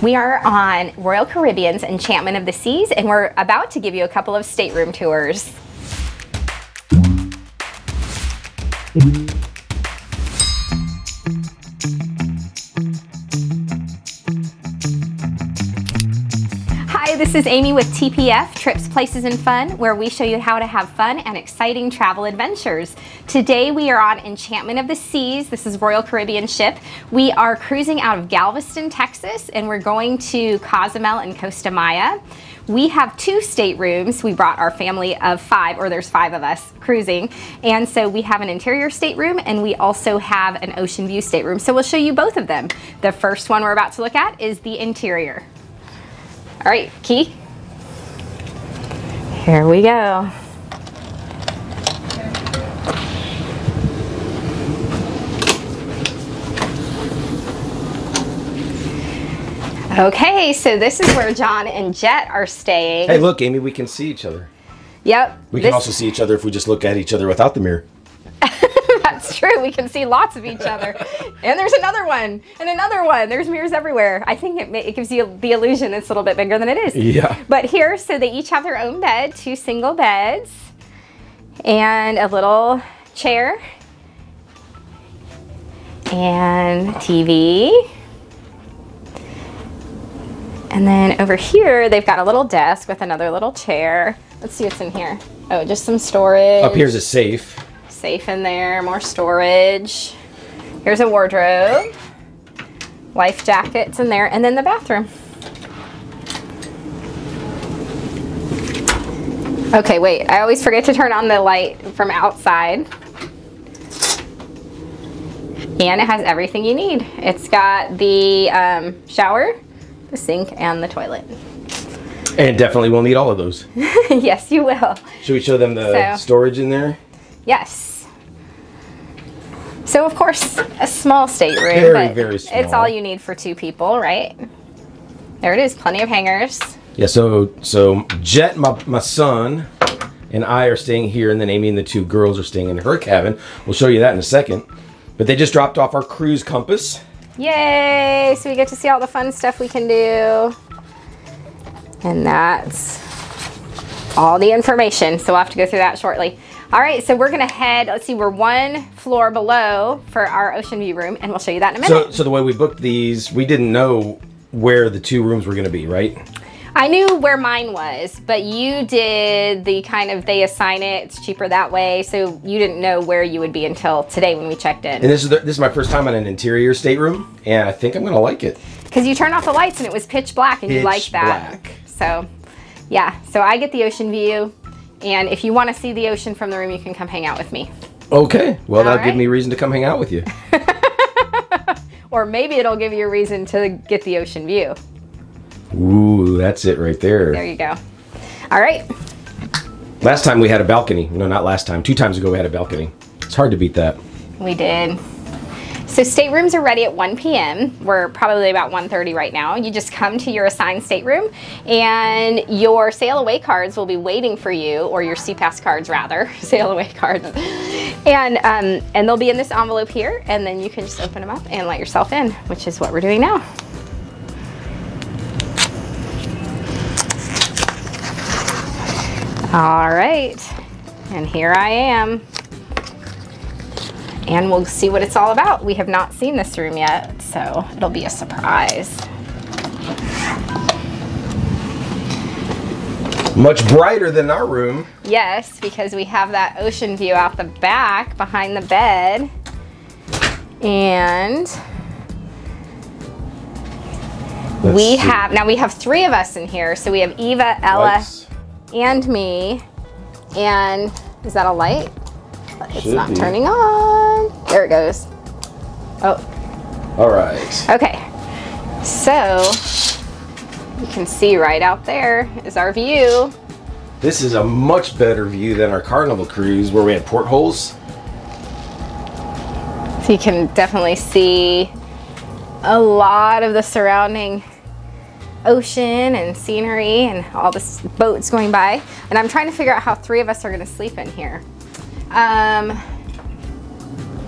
We are on Royal Caribbean's Enchantment of the Seas, and we're about to give you a couple of stateroom tours. Hi, this is Amy with TPF, Trips, Places, and Fun, where we show you how to have fun and exciting travel adventures. Today we are on Enchantment of the Seas. This is Royal Caribbean ship. We are cruising out of Galveston, Texas, and we're going to Cozumel and Costa Maya. We have 2 staterooms. We brought our family of 5, or there's 5 of us cruising. And so we have an interior stateroom and we also have an ocean view stateroom. So we'll show you both of them. The first one we're about to look at is the interior. All right, Key. Here we go. Okay, so this is where John and Jet are staying. Hey, look, Amy, we can see each other. Yep. We can also see each other if we just look at each other without the mirror. That's true. We can see lots of each other. And there's another one, and another one. There's mirrors everywhere. I think it gives you the illusion it's a little bit bigger than it is. Yeah. But here, so they each have their own bed, 2 single beds, and a little chair, and TV. And then over here, they've got a little desk with another little chair. Let's see what's in here. Oh, just some storage. Up here's a safe. Safe in there, more storage. Here's a wardrobe. Life jackets in there, and then the bathroom. Okay, wait, I always forget to turn on the light from outside. And it has everything you need. It's got the shower, the sink, and the toilet. And definitely we'll need all of those. Yes, you will. Should we show them the storage in there? Yes. So of course, a small stateroom. Very small. It's all you need for 2 people, right? There it is, plenty of hangers. Yeah, so Jet, my son, and I are staying here, and then Amy and the 2 girls are staying in her cabin. We'll show you that in a second. But they just dropped off our cruise compass. Yay! So we get to see all the fun stuff we can do. And that's all the information. So we'll have to go through that shortly. All right, so we're gonna head, let's see, we're 1 floor below for our ocean view room, and we'll show you that in a minute. So the way we booked these, we didn't know where the 2 rooms were gonna be, right? I knew where mine was, but you did the kind of, they assign it, it's cheaper that way, so you didn't know where you would be until today when we checked in. And this is my first time on an interior stateroom, and I think I'm gonna like it. Because you turned off the lights and it was pitch black, and you liked that. Black. So, yeah, so I get the ocean view, and if you wanna see the ocean from the room, you can come hang out with me. Okay, well that'll give me reason to come hang out with you. Or maybe it'll give you a reason to get the ocean view. Ooh, that's it right there. There you go. All right. Last time we had a balcony. No, not last time. 2 times ago we had a balcony. It's hard to beat that. We did. So staterooms are ready at 1 p.m. We're probably about 1:30 right now. You just come to your assigned stateroom, and your sail away cards will be waiting for you, or your CPAS cards rather, sail away cards. And they'll be in this envelope here, and then you can just open them up and let yourself in, which is what we're doing now. All right, and here I am. And we'll see what it's all about. We have not seen this room yet, so it'll be a surprise. Much brighter than our room. Yes, because we have that ocean view out the back behind the bed. And now we have 3 of us in here. So we have Eva, Ella, and me, and is that a light? It's not turning on. There it goes. Oh. All right. Okay. So you can see right out there is our view. This is a much better view than our Carnival cruise where we had portholes. So you can definitely see a lot of the surrounding ocean and scenery and all the boats going by. And I'm trying to figure out how 3 of us are going to sleep in here.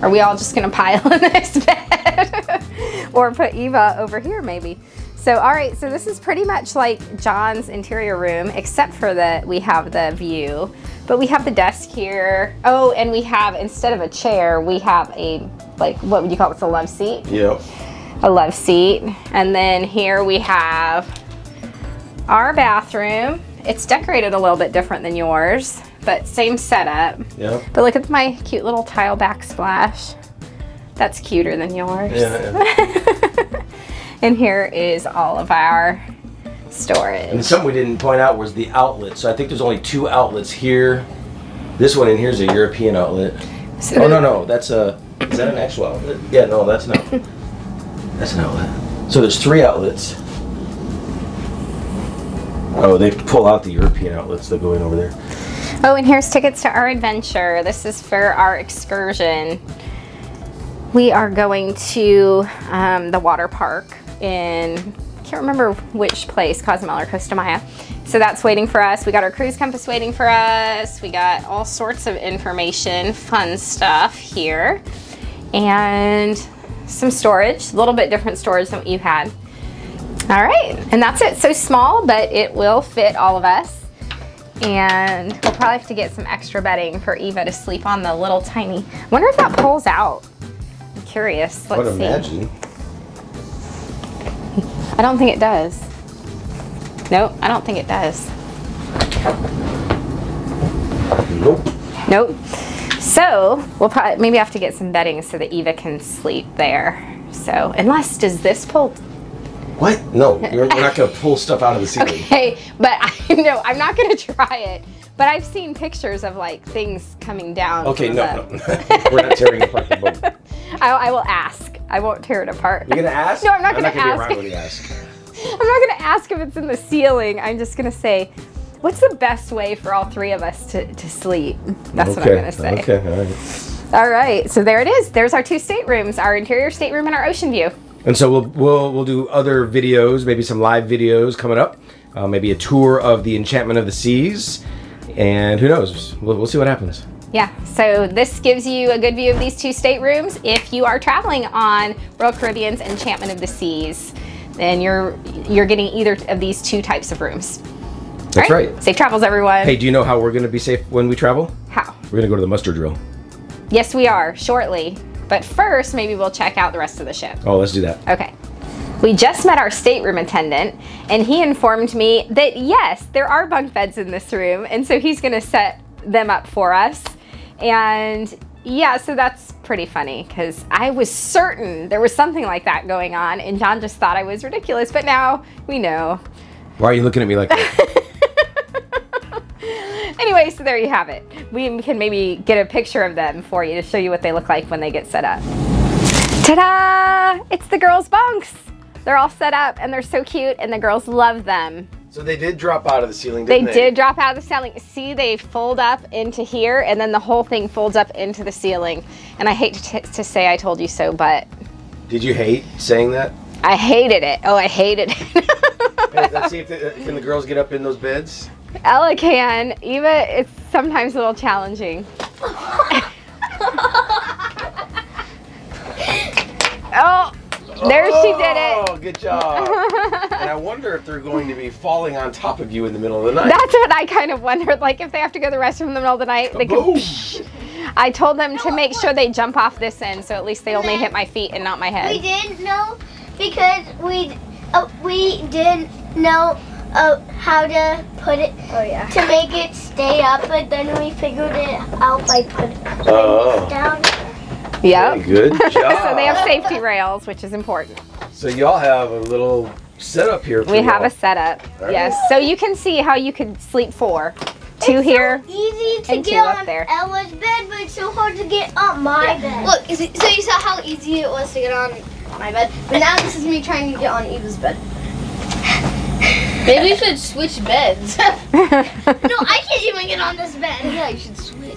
Are we all just going to pile in this bed? Or put Eva over here maybe? So, all right, so this is pretty much like John's interior room, except for that we have the view, but we have the desk here. Oh, and we have, instead of a chair, we have a, like, what would you call it? It's a love seat. Yep. A love seat. And then here we have our bathroom. It's decorated a little bit different than yours, but same setup. Yep. But look at my cute little tile backsplash. That's cuter than yours. Yeah. And here is all of our storage. And something we didn't point out was the outlets. So I think there's only two outlets here. This one in here is a European outlet. So oh, no, no, that's a, is that an actual outlet? Yeah, no, that's not. That's an outlet. So there's three outlets. Oh, they pull out the European outlets that go in over there. Oh, and here's tickets to our adventure. This is for our excursion. We are going to the water park in, I can't remember which place, Cozumel or Costa Maya. So that's waiting for us. We got our cruise compass waiting for us. We got all sorts of information, fun stuff here. And some storage, a little bit different storage than what you had. All right, and that's it. So small, but it will fit all of us. And we'll probably have to get some extra bedding for Eva to sleep on the little tiny. I wonder if that pulls out. Curious. Let's see. Imagine. I don't think it does. Nope, I don't think it does. Nope. Nope. So we'll probably maybe have to get some bedding so that Eva can sleep there. So unless does this pull? What? No, we're not going to pull stuff out of the ceiling. Okay, but I know I'm not going to try it. But I've seen pictures of like things coming down. Okay, no, we're not tearing apart the boat. I will ask. I won't tear it apart. You're gonna ask? No, I'm not gonna ask. I'm not gonna be around when you ask. I'm not gonna ask if it's in the ceiling. I'm just gonna say, what's the best way for all three of us to sleep? That's what I'm gonna say. Okay, all right. All right. So there it is. There's our two staterooms, our interior stateroom and our ocean view. And so we'll do other videos, maybe some live videos coming up, maybe a tour of the Enchantment of the Seas. And who knows? We'll see what happens. Yeah, so this gives you a good view of these two staterooms. If you are traveling on Royal Caribbean's Enchantment of the Seas, then you're getting either of these two types of rooms. That's right. Safe travels, everyone. Hey, do you know how we're going to be safe when we travel? How? We're going to go to the muster drill. Yes, we are, shortly. But first, maybe we'll check out the rest of the ship. Oh, let's do that. Okay. We just met our stateroom attendant, and he informed me that, yes, there are bunk beds in this room, and so he's going to set them up for us. And yeah, so that's pretty funny because I was certain there was something like that going on and John just thought I was ridiculous, but now we know. Why are you looking at me like that? Anyway, so there you have it. We can maybe get a picture of them for you to show you what they look like when they get set up. Ta-da! It's the girls' bunks. They're all set up and they're so cute and the girls love them. So they did drop out of the ceiling, didn't they? They did drop out of the ceiling. See, they fold up into here, and then the whole thing folds up into the ceiling. And I hate to say I told you so, but... Did you hate saying that? I hated it. Oh, I hated it. Hey, let's see if can the girls get up in those beds? Ella can. Eva, it's sometimes a little challenging. Oh! There she did it. Oh, good job. And I wonder if they're going to be falling on top of you in the middle of the night. That's what I kind of wondered. Like if they have to go to the restroom in the middle of the night, they can. I told them to make sure they jump off this end, so at least they only hit my feet and not my head. We didn't know because we didn't know how to put it to make it stay up, but then we figured it out by putting it down. Yeah. Good job. So they have safety rails, which is important. So y'all have a little setup here. We have a setup. Right. Yes. So you can see how you could sleep four. Two here. It's easy to get on Ella's bed, but it's so hard to get on my bed. Look, so you saw how easy it was to get on my bed, but now this is me trying to get on Eva's bed. Maybe we should switch beds. No, I can't even get on this bed. Yeah, you should switch.